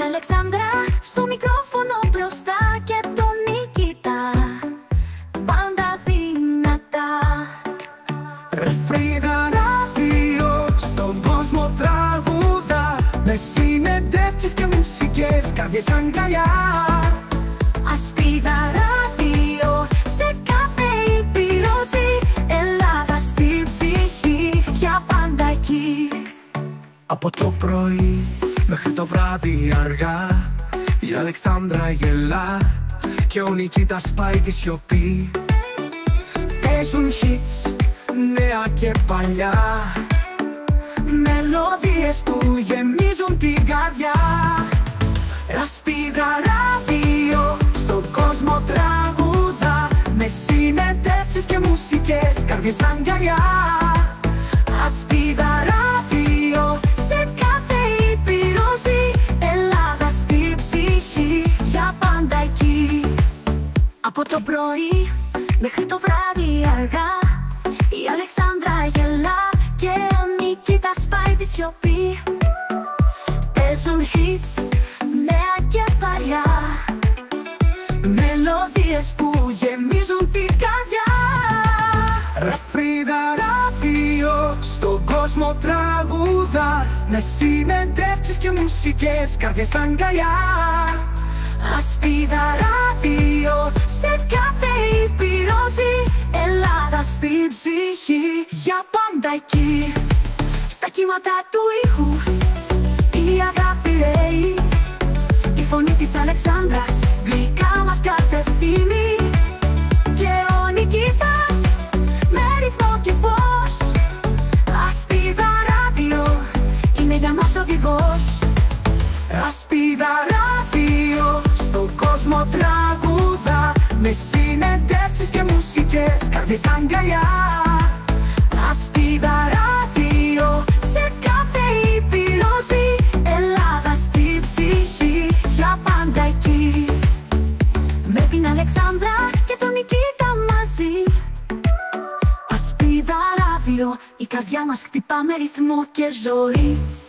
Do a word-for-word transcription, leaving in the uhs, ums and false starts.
την Αλεξάνδρα στο μικρόφωνο μπροστά και τον Νικητά, πάντα δυνατά. Αλexandra Radio, στον κόσμο τραγουδά, με συνεντεύξεις και μουσικές, καρδιές αγκαλιά. Ασπίδα Radio, σε κάθε ήπειρο ζει, Ελλάδα στη ψυχή, για πάντα εκεί. Από το πρωί μέχρι το βράδυ αργά, η Αλεξάνδρα γελά και ο Νικήτας πάει τη σιωπή. Παίζουν hits νέα και παλιά, μελωδίες που γεμίζουν την καρδιά. Ασπίδα Radio, στον κόσμο τραγουδά, με συνεντεύξεις και μουσικές, καρδιές αγκαλιά. Ασπίδα Radio, σε κάθε ήπειρο ζει, Ελλάδα στη ψυχή, για πάντα εκεί. Από το πρωί μέχρι το βράδυ αργά, η Αλεξάνδρα γελά και ο Νικήτας πάει τη σιωπή. Παίζουν hits νέα και παλιά, μελωδίες που γεμίζουν την καρδιά. Αλεξάνδρα Radio, στον κόσμο τραγουδά, με συνεντεύξεις και μουσικές, καρδιές αγκαλιά. Ασπίδα Radio, σε κάθε ήπειρο ζει, Ελλάδα στην ψυχή, για πάντα εκεί. Στα κύματα του ήχου η αγάπη ρέει, η φωνή της Αλεξάνδρας γλυκά μας κατευθύνει, και ο Νικήτας με ρυθμό και φως. Ασπίδα Radio είναι για μας οδηγός. Ασπίδα Radio, στον κόσμο τραγουδά, με συνεντεύξεις και μουσικές, καρδιές αγκαλιά. Ασπίδα Radio, σε κάθε ήπειρο ζει, Ελλάδα στη ψυχή, για πάντα εκεί. Με την Αλεξάνδρα και τον Νικήτα μαζί, Ασπίδα Radio, η καρδιά μας χτυπά με ρυθμό και ζωή.